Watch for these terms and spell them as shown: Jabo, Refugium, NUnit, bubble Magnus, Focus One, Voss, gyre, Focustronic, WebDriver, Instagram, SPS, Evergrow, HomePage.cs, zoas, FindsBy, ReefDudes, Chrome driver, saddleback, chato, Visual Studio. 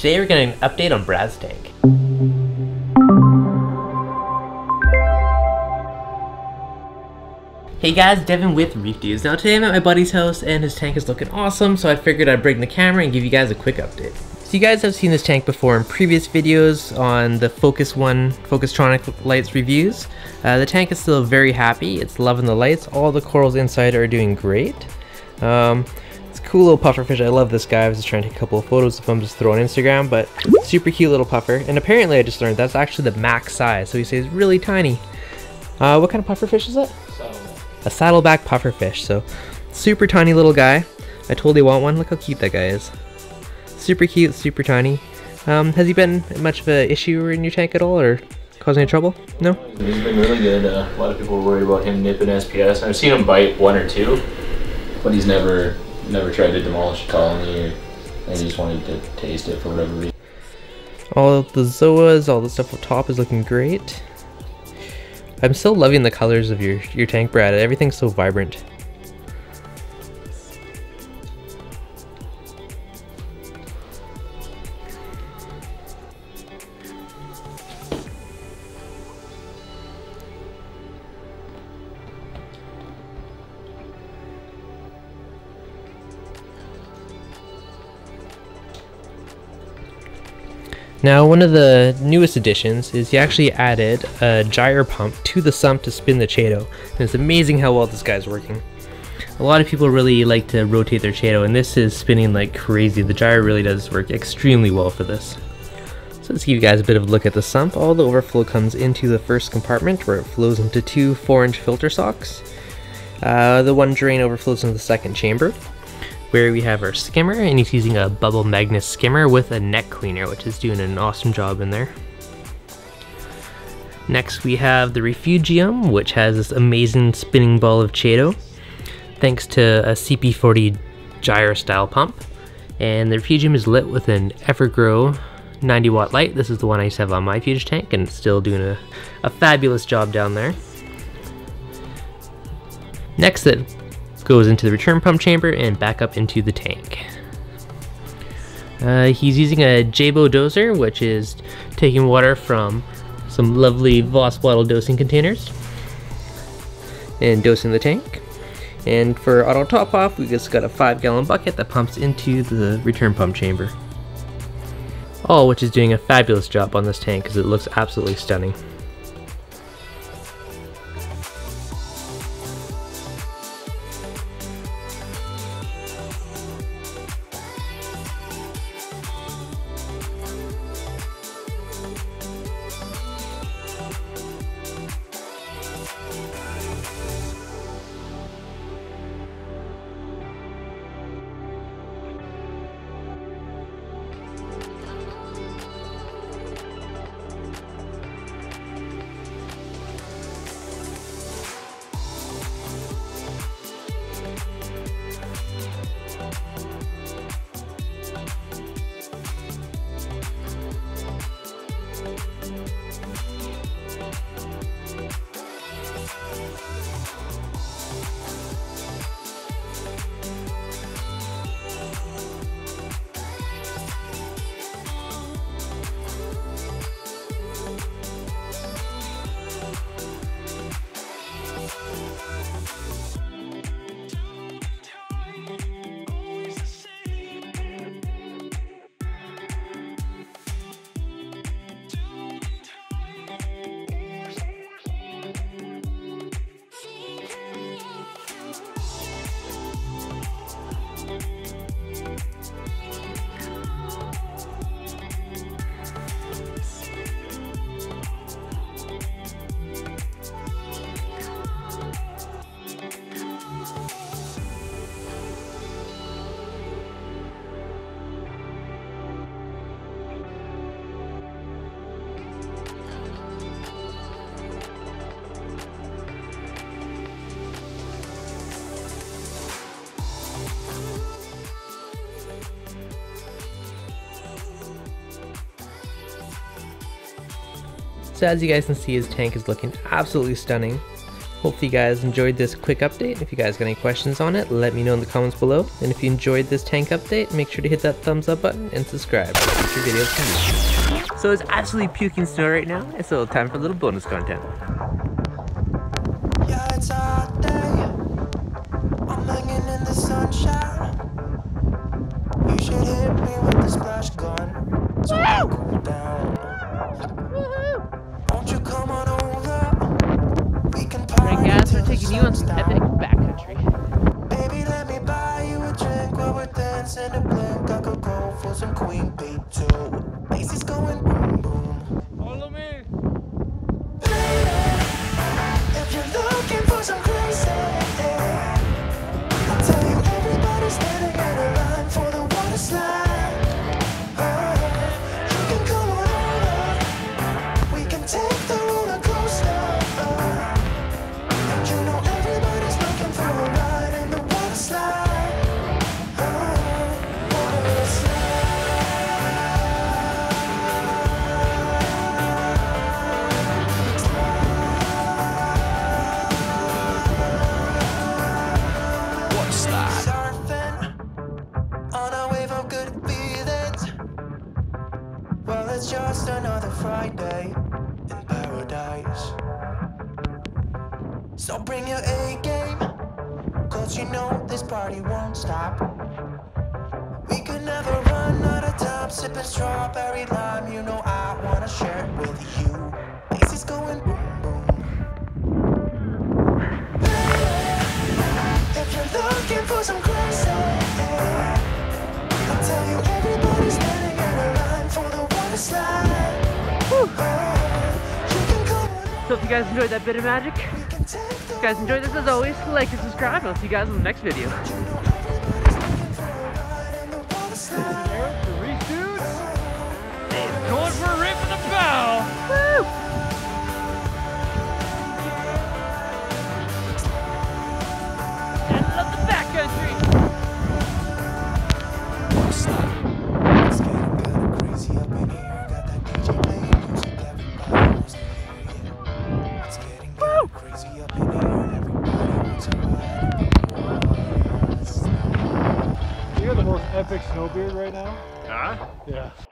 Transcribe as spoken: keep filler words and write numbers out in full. Today we're getting an update on Brad's tank. Hey guys, Devin with ReefDudes. Now today I'm at my buddy's house and his tank is looking awesome, so I figured I'd bring the camera and give you guys a quick update. So you guys have seen this tank before in previous videos on the Focus One Focustronic lights reviews. Uh, the tank is still very happy, it's loving the lights, all the corals inside are doing great. Um, it's a cool little pufferfish, I love this guy, I was just trying to take a couple of photos of him just throw on Instagram, but super cute little puffer, and apparently I just learned that's actually the max size, so he says really tiny. Uh, what kind of pufferfish is it? Saddleback. A saddleback pufferfish, so super tiny little guy, I totally want one, look how cute that guy is. Super cute, super tiny. Um, has he been much of an issue in your tank at all, or causing any trouble? No? He's been really good. Uh, a lot of people were worried about him nipping S P S. I've seen him bite one or two, but he's never never tried to demolish a colony, or and he just wanted to taste it for whatever reason. All the zoas, all the stuff up top is looking great. I'm still loving the colors of your, your tank, Brad. Everything's so vibrant. Now, one of the newest additions is he actually added a gyre pump to the sump to spin the chato, and it's amazing how well this guy's working. A lot of people really like to rotate their chato, and this is spinning like crazy. The gyre really does work extremely well for this. So let's give you guys a bit of a look at the sump. All the overflow comes into the first compartment where it flows into two four inch filter socks. Uh, the one drain overflows into the second chamber, where we have our skimmer, and he's using a Bubble Magnus skimmer with a neck cleaner, which is doing an awesome job in there. Next we have the refugium, which has this amazing spinning ball of chato, thanks to a C P forty gyre style pump. And the refugium is lit with an Evergrow ninety watt light. This is the one I used to have on my refuge tank, and it's still doing a, a fabulous job down there. Next it goes into the return pump chamber and back up into the tank. Uh, he's using a Jabo doser, which is taking water from some lovely Voss bottle dosing containers and dosing the tank. And for auto top off, we just got a five gallon bucket that pumps into the return pump chamber. All which is doing a fabulous job on this tank because it looks absolutely stunning. So as you guys can see, his tank is looking absolutely stunning. Hopefully you guys enjoyed this quick update. If you guys got any questions on it, let me know in the comments below. And if you enjoyed this tank update, make sure to hit that thumbs up button and subscribe for future videos from me. So it's absolutely puking snow right now. It's a little time for a little bonus content. Yeah, it's our day. I'm hanging in the sunshine. You should hit me with the splash gun. So I cool down. Won't you come on over? We can party. Alright guys, we're taking you on some epic backcountry. Baby, let me buy you a drink while we're dancing and blink. I could go for some queen beat too. Bass is going boom boom. Follow me. If you're looking for some crazy, I'll tell you everybody's standing in a line for the water slide. So bring your A-game, cause you know this party won't stop. We could never run out of time, sipping strawberry lime. You know I wanna share it with you. Bass is going boom boom. Hey, if you're looking for some crazy, I'll tell you everybody's standing in a line for the water slide. Oh, so if you guys enjoyed that bit of magic, if you guys enjoyed this, as always, like and subscribe. I'll see you guys in the next video. ReefDudes, going for a rip in the bow. Woo! Epic snowbeard right now? Huh? Yeah.